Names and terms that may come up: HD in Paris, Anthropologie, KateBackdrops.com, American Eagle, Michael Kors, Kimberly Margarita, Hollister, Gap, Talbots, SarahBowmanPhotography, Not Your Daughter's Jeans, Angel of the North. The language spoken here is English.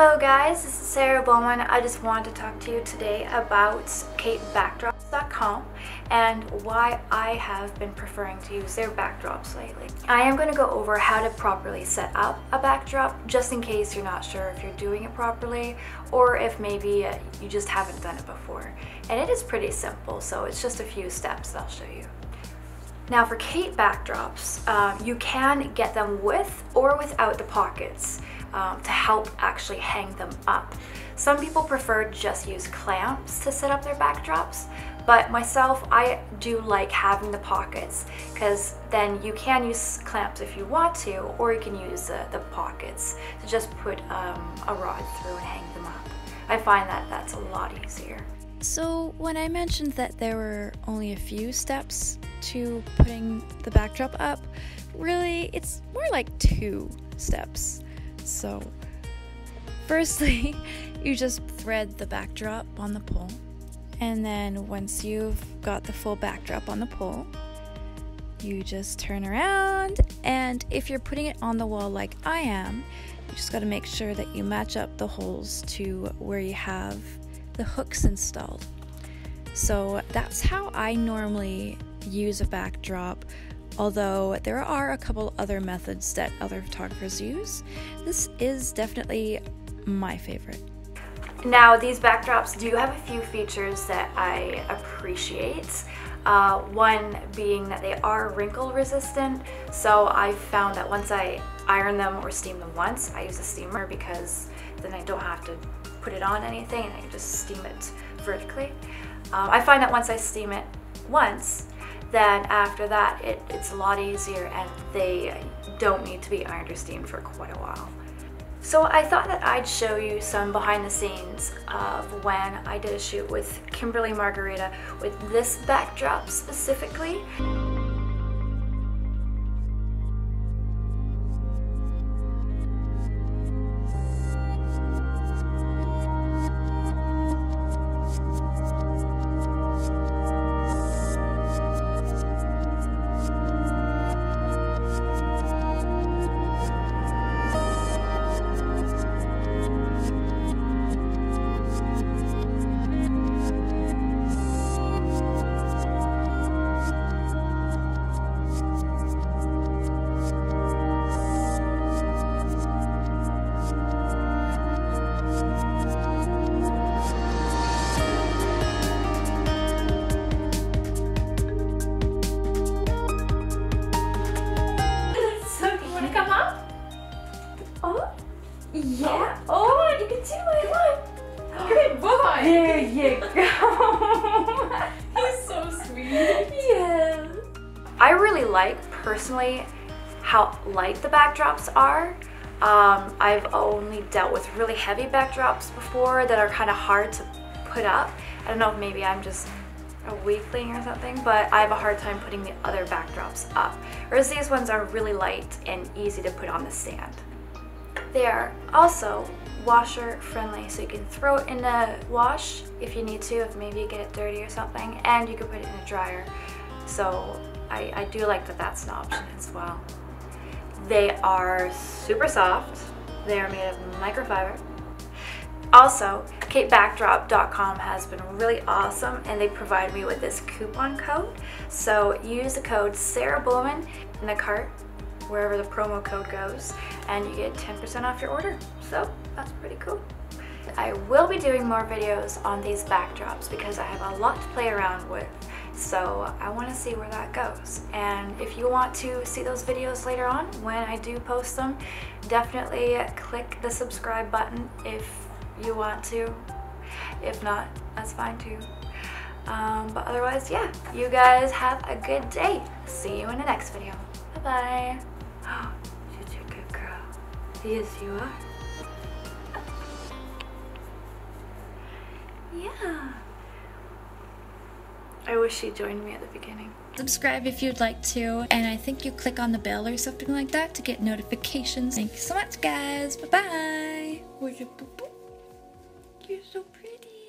Hello guys, this is Sarah Bowman. I just wanted to talk to you today about KateBackdrops.com and why I have been preferring to use their backdrops lately. I am going to go over how to properly set up a backdrop, just in case you're not sure if you're doing it properly or if maybe you just haven't done it before. And it is pretty simple, so it's just a few steps that I'll show you. Now for Kate backdrops, you can get them with or without the pockets to help actually hang them up. Some people prefer to just use clamps to set up their backdrops, but myself, I do like having the pockets, because then you can use clamps if you want to, or you can use the pockets to just put a rod through and hang them up. I find that that's a lot easier. So when I mentioned that there were only a few steps to putting the backdrop up, really it's more like 2 steps. So firstly, you just thread the backdrop on the pole, and then once you've got the full backdrop on the pole, you just turn around, and if you're putting it on the wall like I am, you just got to make sure that you match up the holes to where you have the hooks installed. So that's how I normally use a backdrop, although there are a couple other methods that other photographers use. This is definitely my favorite. Now these backdrops do have a few features that I appreciate. One being that they are wrinkle resistant, so I found that once I iron them or steam them once, I use a steamer because then I don't have to put it on anything and I can just steam it vertically. I find that once I steam it once, then after that it's a lot easier and they don't need to be ironed or steamed for quite a while. So I thought that I'd show you some behind the scenes of when I did a shoot with Kimberly Margarita with this backdrop specifically. Yeah. Oh, you can do it. Come on. Good boy. There you go. He's so sweet. Yeah. I really like, personally, how light the backdrops are. I've only dealt with really heavy backdrops before that are kind of hard to put up. I don't know if maybe I'm just a weakling or something, but I have a hard time putting the other backdrops up. Whereas these ones are really light and easy to put on the stand. They are also washer friendly, so you can throw it in the wash if you need to, if maybe you get it dirty or something, and you can put it in a dryer. So I do like that that's an option as well. They are super soft. They are made of microfiber. Also, KateBackdrop.com has been really awesome, and they provide me with this coupon code. So use the code SarahBowman in the cart, wherever the promo code goes, and you get 10% off your order. So that's pretty cool. I will be doing more videos on these backdrops because I have a lot to play around with, so I want to see where that goes. And if you want to see those videos later on when I do post them, definitely click the subscribe button if you want to. If not, that's fine too. But otherwise, yeah, you guys have a good day. See you in the next video. Bye-bye. Oh, she's a good girl. Yes, you are. Yeah. I wish she joined me at the beginning. Subscribe if you'd like to, and I think you click on the bell or something like that to get notifications. Thank you so much, guys. Bye-bye. You're so pretty.